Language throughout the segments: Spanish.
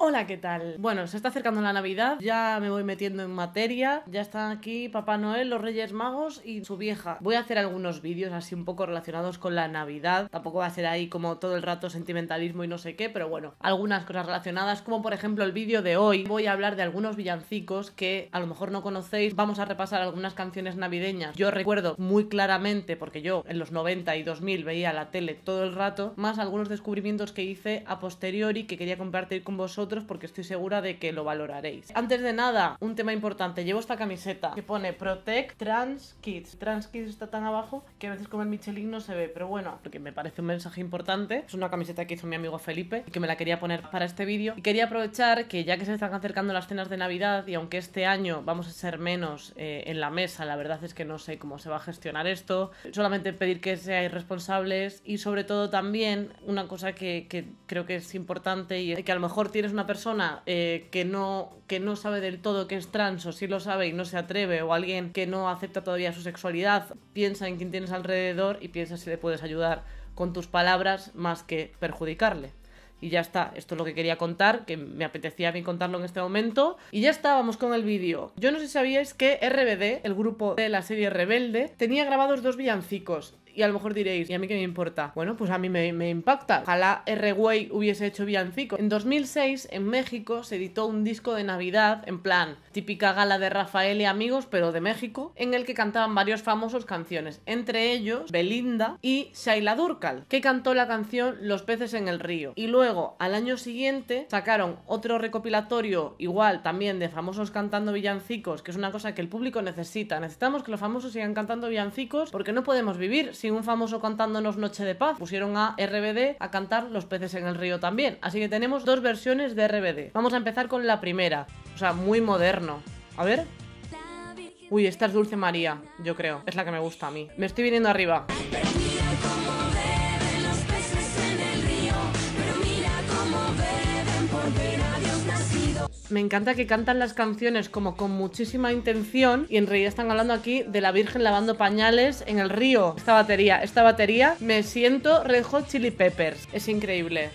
Hola, ¿qué tal? Bueno, se está acercando la Navidad, ya me voy metiendo en materia, ya están aquí Papá Noel, los Reyes Magos y su vieja. Voy a hacer algunos vídeos así un poco relacionados con la Navidad, tampoco va a ser ahí como todo el rato sentimentalismo y no sé qué, pero bueno, algunas cosas relacionadas, como por ejemplo el vídeo de hoy. Voy a hablar de algunos villancicos que a lo mejor no conocéis, vamos a repasar algunas canciones navideñas. Yo recuerdo muy claramente, porque yo en los 90 y 2000 veía la tele todo el rato, más algunos descubrimientos que hice a posteriori que quería compartir con vosotros, porque estoy segura de que lo valoraréis. Antes de nada, un tema importante. Llevo esta camiseta que pone Protect Trans Kids. Trans Kids está tan abajo que a veces con el Michelin no se ve, pero bueno, porque me parece un mensaje importante. Es una camiseta que hizo mi amigo Felipe y que me la quería poner para este vídeo. Y quería aprovechar que ya que se están acercando las cenas de Navidad y aunque este año vamos a ser menos en la mesa, la verdad es que no sé cómo se va a gestionar esto. Solamente pedir que seáis responsables y sobre todo también una cosa que creo que es importante y es que a lo mejor tienes una persona que no sabe del todo que es trans, o si lo sabe y no se atreve, o alguien que no acepta todavía su sexualidad, piensa en quien tienes alrededor y piensa si le puedes ayudar con tus palabras más que perjudicarle. Y ya está, esto es lo que quería contar, que me apetecía a mí contarlo en este momento. Y ya está, vamos con el vídeo. Yo no sé si sabíais que RBD, el grupo de la serie Rebelde, tenía grabados dos villancicos. Y a lo mejor diréis, ¿y a mí qué me importa? Bueno, pues a mí me impacta. Ojalá R-Way hubiese hecho villancico. En 2006, en México, se editó un disco de Navidad, en plan, típica gala de Rafael y amigos, pero de México, en el que cantaban varios famosos canciones, entre ellos Belinda y Shaila Durcal, que cantó la canción Los peces en el río. Y luego, al año siguiente, sacaron otro recopilatorio, igual, también de famosos cantando villancicos, que es una cosa que el público necesita. Necesitamos que los famosos sigan cantando villancicos porque no podemos vivir sin un famoso cantándonos Noche de Paz. Pusieron a RBD a cantar Los peces en el río también. Así que tenemos dos versiones de RBD. Vamos a empezar con la primera. O sea, muy moderno. A ver. Uy, esta es Dulce María, yo creo. Es la que me gusta a mí. Me estoy viniendo arriba. Me encanta que cantan las canciones como con muchísima intención y en realidad están hablando aquí de la Virgen lavando pañales en el río. Esta batería, me siento Red Hot Chili Peppers. Es increíble.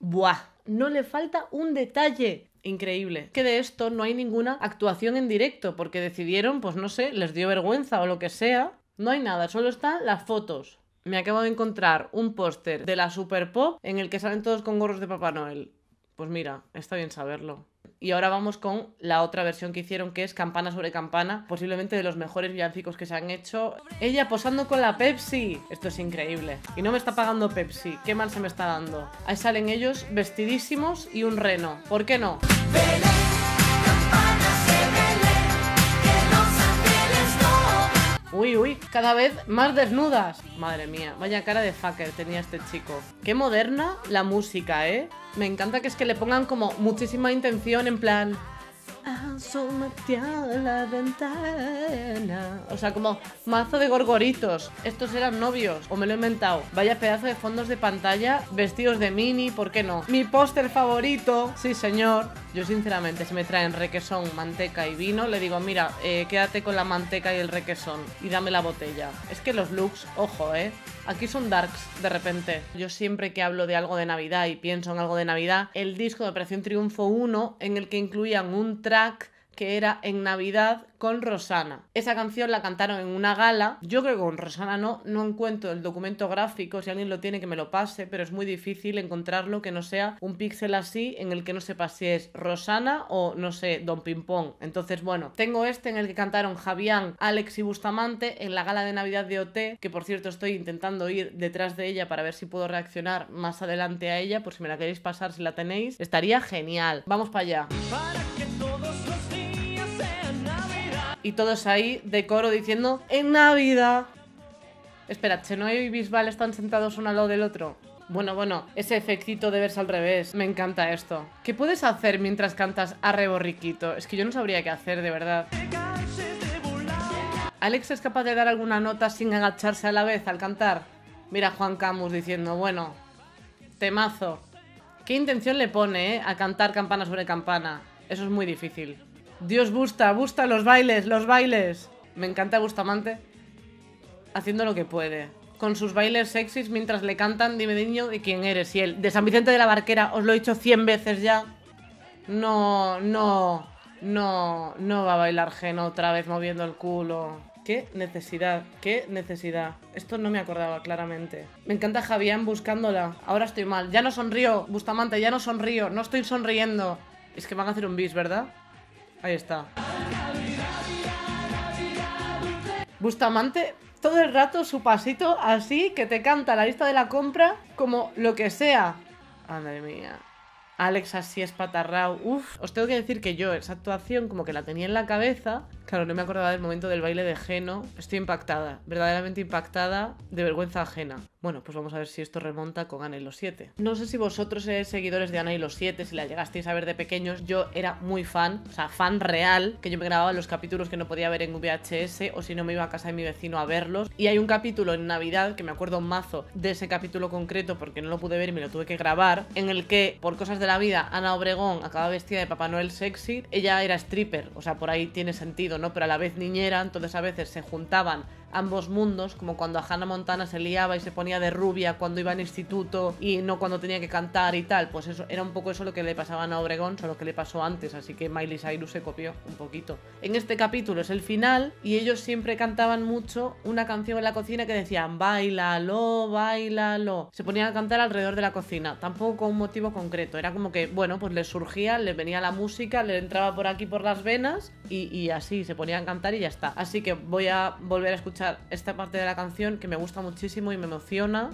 Buah, no le falta un detalle. Increíble. Que de esto no hay ninguna actuación en directo porque decidieron, pues no sé, les dio vergüenza o lo que sea. No hay nada, solo están las fotos. Me acabo de encontrar un póster de la Super Pop en el que salen todos con gorros de Papá Noel. Pues mira, está bien saberlo. Y ahora vamos con la otra versión que hicieron, que es Campana sobre Campana, posiblemente de los mejores villancicos que se han hecho. Ella posando con la Pepsi. Esto es increíble. Y no me está pagando Pepsi. Qué mal se me está dando. Ahí salen ellos vestidísimos y un reno. ¿Por qué no? Uy, uy, cada vez más desnudas. Madre mía, vaya cara de fucker tenía este chico. Qué moderna la música, ¿eh? Me encanta que es que le pongan como muchísima intención en plan... Asómate a la ventana. O sea, como mazo de gorgoritos. Estos eran novios, o me lo he inventado. Vaya pedazo de fondos de pantalla, vestidos de mini, ¿por qué no? Mi póster favorito, sí señor. Yo sinceramente, si me traen requesón, manteca y vino, le digo, mira, quédate con la manteca y el requesón y dame la botella. Es que los looks, ojo, aquí son darks de repente. Yo siempre que hablo de algo de Navidad y pienso en algo de Navidad, el disco de Operación Triunfo 1, en el que incluían un track que era En Navidad con Rosana. Esa canción la cantaron en una gala. Yo creo que con Rosana no encuentro el documento gráfico. Si alguien lo tiene que me lo pase, pero es muy difícil encontrarlo que no sea un píxel así en el que no sepa si es Rosana o no sé, Don Pimpón. Entonces bueno, tengo este en el que cantaron Javián, Alex y Bustamante en la gala de Navidad de OT, que por cierto estoy intentando ir detrás de ella para ver si puedo reaccionar más adelante a ella, por si me la queréis pasar, si la tenéis. Estaría genial. Vamos para allá. Y todos ahí de coro diciendo ¡En Navidad! Espera, Chenoe y Bisbal están sentados uno al lado del otro. Bueno, ese efectito de verse al revés. Me encanta esto. ¿Qué puedes hacer mientras cantas Arre Borriquito? Es que yo no sabría qué hacer, de verdad. ¿Alex es capaz de dar alguna nota sin agacharse a la vez al cantar? Mira Juan Camus diciendo, bueno, temazo. ¿Qué intención le pone a cantar Campana sobre Campana? Eso es muy difícil. Dios, Busta, los bailes. Me encanta Bustamante haciendo lo que puede. con sus bailes sexys mientras le cantan "Dime niño de quién eres". Y él, de San Vicente de la Barquera, os lo he dicho 100 veces ya. No va a bailar Geno otra vez moviendo el culo. Qué necesidad, qué necesidad. Esto no me acordaba claramente. Me encanta Javián buscándola. Ahora estoy mal. Ya no sonrío, Bustamante, ya no sonrío. No estoy sonriendo. Es que van a hacer un bis, ¿verdad? Ahí está. Bustamante, todo el rato su pasito así, que te canta la lista de la compra como lo que sea. Madre mía. Alex así es patarrao. Uf, os tengo que decir que yo esa actuación como que la tenía en la cabeza. Claro, no me acordaba del momento del baile de Geno. Estoy impactada, verdaderamente impactada, de vergüenza ajena. Bueno, pues vamos a ver si esto remonta con Ana y los 7. No sé si vosotros seréis seguidores de Ana y los 7, si la llegasteis a ver de pequeños. Yo era muy fan, o sea, fan real, que yo me grababa los capítulos que no podía ver en VHS, o si no me iba a casa de mi vecino a verlos. Y hay un capítulo en Navidad, que me acuerdo un mazo de ese capítulo concreto porque no lo pude ver y me lo tuve que grabar, en el que, por cosas de la vida, Ana Obregón acaba vestida de Papá Noel sexy. Ella era stripper, o sea, por ahí tiene sentido, ¿no? Pero a la vez niñera, entonces a veces se juntaban ambos mundos, como cuando a Hannah Montana se liaba y se ponía de rubia cuando iba al instituto y no cuando tenía que cantar y tal. Pues eso era un poco eso lo que le pasaba a Ana Obregón, solo que le pasó antes, así que Miley Cyrus se copió un poquito. En este capítulo es el final y ellos siempre cantaban mucho una canción en la cocina que decían "bailalo, bailalo". Se ponían a cantar alrededor de la cocina, tampoco con un motivo concreto, era como que, bueno, pues les surgía, les venía la música, les entraba por aquí por las venas y así se ponían a cantar y ya está. Así que voy a volver a escuchar esta parte de la canción que me gusta muchísimo y me emociona,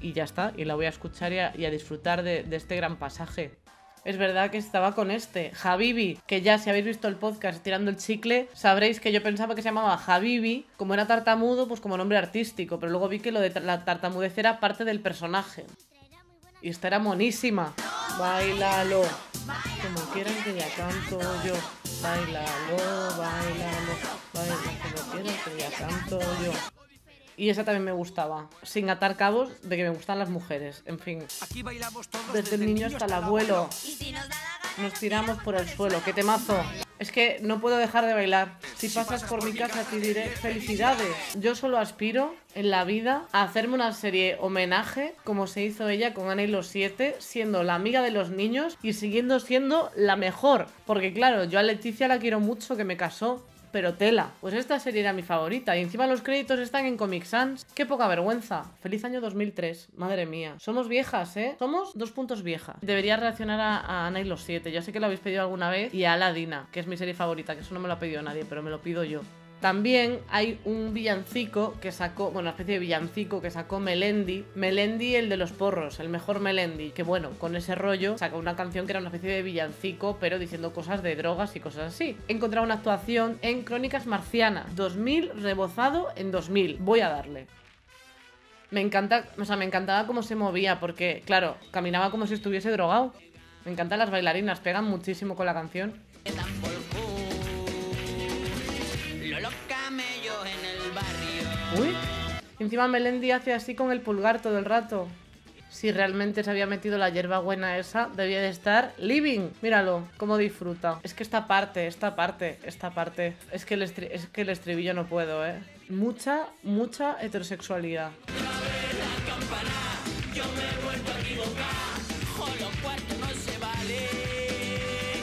y ya está, y la voy a escuchar y a disfrutar de este gran pasaje. Es verdad que estaba con este Habibi, que ya si habéis visto el podcast Tirando el Chicle, sabréis que yo pensaba que se llamaba Habibi, como era tartamudo, pues como nombre artístico, pero luego vi que lo de la tartamudez era parte del personaje. Y esta era monísima. Báilalo, como quieran que ya canto yo. Báilalo, báilalo, báilalo, como quieran que ya canto yo. Y esa también me gustaba, sin atar cabos de que me gustan las mujeres, en fin. Aquí bailamos todos, desde el niño hasta el abuelo. Nos tiramos por el suelo, qué temazo. Es que no puedo dejar de bailar. Si pasas por mi casa te diré felicidades. Yo solo aspiro en la vida a hacerme una serie homenaje como se hizo ella con Ana y los 7, siendo la amiga de los niños y siguiendo siendo la mejor. Porque claro, yo a Leticia la quiero mucho, que me casó, pero tela. Pues esta serie era mi favorita y encima los créditos están en Comic Sans. ¡Qué poca vergüenza! Feliz año 2003, madre mía. Somos viejas, ¿eh? Somos 2 puntos viejas. Debería reaccionar a Ana y los 7, ya sé que lo habéis pedido alguna vez, y a Aladina, que es mi serie favorita, que eso no me lo ha pedido nadie, pero me lo pido yo. También hay un villancico que sacó, bueno, una especie de villancico que sacó Melendi. Melendi, el de los porros, el mejor Melendi. Que bueno, con ese rollo sacó una canción que era una especie de villancico, pero diciendo cosas de drogas y cosas así. He encontrado una actuación en Crónicas Marcianas. 2000 rebozado en 2000. Voy a darle. Me encanta, o sea, me encantaba cómo se movía, porque, claro, caminaba como si estuviese drogado. Me encantan las bailarinas, pegan muchísimo con la canción. Uy, encima Melendi hace así con el pulgar todo el rato. Si realmente se había metido la hierbabuena esa, debía de estar living. Míralo, cómo disfruta. Es que esta parte. Es que el estribillo no puedo, ¿eh? Mucha heterosexualidad.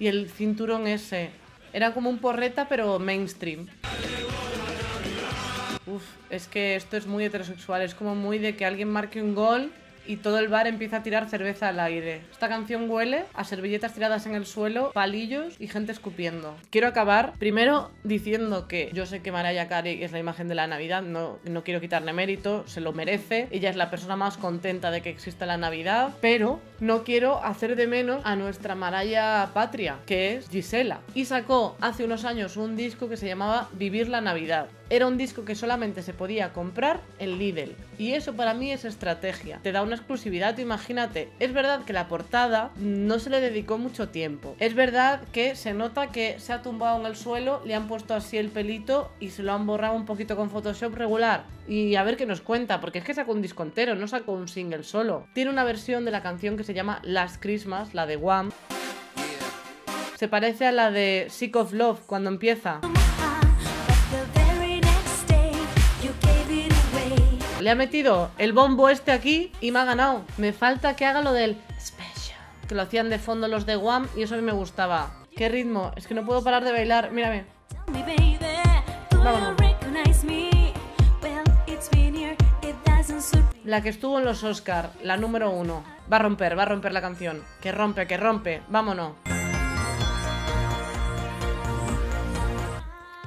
Y el cinturón ese. Era como un porreta, pero mainstream. Uf, es que esto es muy heterosexual, es como muy de que alguien marque un gol y todo el bar empieza a tirar cerveza al aire. Esta canción huele a servilletas tiradas en el suelo, palillos y gente escupiendo. Quiero acabar primero diciendo que yo sé que Mariah Carey es la imagen de la Navidad, no quiero quitarle mérito, se lo merece. Ella es la persona más contenta de que exista la Navidad, pero no quiero hacer de menos a nuestra Mariah patria, que es Gisela. Y sacó hace unos años un disco que se llamaba Vivir la Navidad. Era un disco que solamente se podía comprar en Lidl. Y eso para mí es estrategia. Te da una exclusividad, imagínate. Es verdad que la portada no se le dedicó mucho tiempo. Es verdad que se nota que se ha tumbado en el suelo, le han puesto así el pelito y se lo han borrado un poquito con Photoshop regular. Y a ver qué nos cuenta, porque es que sacó un disco entero, no sacó un single solo. Tiene una versión de la canción que se llama Last Christmas, la de One. Se parece a la de Sick of Love cuando empieza. Le ha metido el bombo este aquí y me ha ganado. Me falta que haga lo del special, que lo hacían de fondo los de One y eso a mí me gustaba. Qué ritmo, es que no puedo parar de bailar. Mírame. Vámonos. La que estuvo en los Oscar, la número 1. Va a romper la canción. Que rompe, que rompe. Vámonos.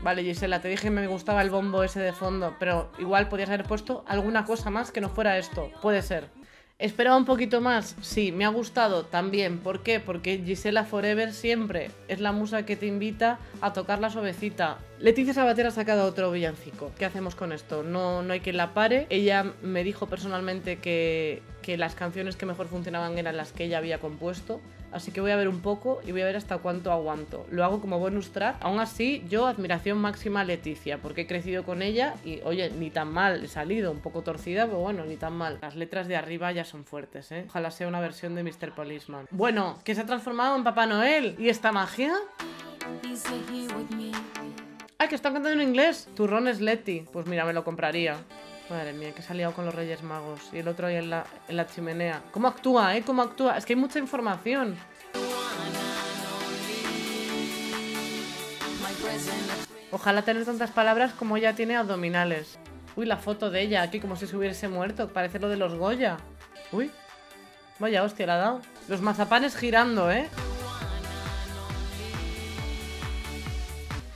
Vale, Gisela, te dije que me gustaba el bombo ese de fondo, pero igual podías haber puesto alguna cosa más que no fuera esto. Puede ser. ¿Esperaba un poquito más? Sí, me ha gustado también. ¿Por qué? Porque Gisela Forever siempre es la musa que te invita a tocar la suavecita. Leticia Sabater ha sacado otro villancico. ¿Qué hacemos con esto? No hay quien la pare. Ella me dijo personalmente que las canciones que mejor funcionaban eran las que ella había compuesto. Así que voy a ver un poco y voy a ver hasta cuánto aguanto. Lo hago como bonus track. Aún así, yo admiración máxima a Leticia, porque he crecido con ella y, oye, ni tan mal he salido. Un poco torcida, pero bueno, ni tan mal. Las letras de arriba ya son fuertes, ¿eh? Ojalá sea una versión de Mr. Policeman. Bueno, que se ha transformado en Papá Noel. ¿Y esta magia? ¡Ay, que están cantando en inglés! Turrones Leti. Pues mira, me lo compraría. Madre mía, que se ha liado con los Reyes Magos. Y el otro ahí en la chimenea. ¿Cómo actúa, eh? ¿Cómo actúa? Es que hay mucha información. Ojalá tener tantas palabras como ella tiene abdominales. Uy, la foto de ella aquí como si se hubiese muerto. Parece lo de los Goya. Uy. Vaya hostia, la ha dado. Los mazapanes girando, ¿eh?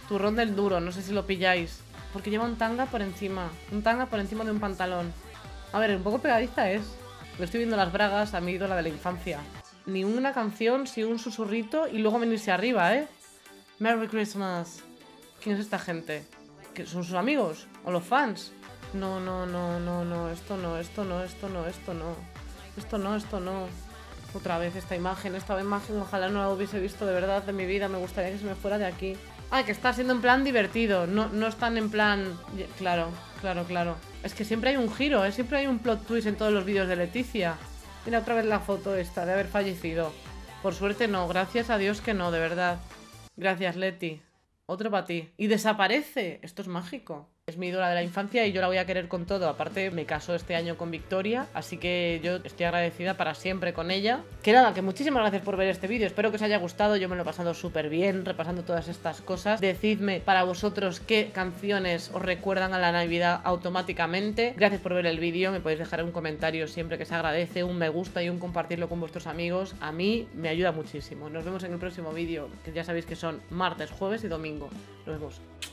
Turrón del duro, no sé si lo pilláis. Porque lleva un tanga por encima. Un tanga por encima de un pantalón. A ver, un poco pegadiza es. Le estoy viendo las bragas a mi ídola de la infancia. Ni una canción, si un susurrito y luego venirse arriba, ¿eh? Merry Christmas. ¿Quién es esta gente? ¿Que son sus amigos? ¿O los fans? No. Esto no. Esto no. Otra vez esta imagen. Ojalá no la hubiese visto de verdad de mi vida. Me gustaría que se me fuera de aquí. Ah, que está siendo en plan divertido. No están en plan... Claro. Es que siempre hay un giro, ¿eh? Siempre hay un plot twist en todos los vídeos de Leticia. Mira otra vez la foto esta de haber fallecido. Por suerte no. Gracias a Dios que no, de verdad. Gracias, Leti. Otro para ti. Y desaparece. Esto es mágico. Es mi ídola de la infancia y yo la voy a querer con todo. Aparte, me casó este año con Victoria, así que yo estoy agradecida para siempre con ella. Que nada, que muchísimas gracias por ver este vídeo. Espero que os haya gustado. Yo me lo he pasado súper bien repasando todas estas cosas. Decidme para vosotros qué canciones os recuerdan a la Navidad automáticamente. Gracias por ver el vídeo. Me podéis dejar un comentario siempre que se agradece, un me gusta y un compartirlo con vuestros amigos. A mí me ayuda muchísimo. Nos vemos en el próximo vídeo, que ya sabéis que son martes, jueves y domingo. Nos vemos.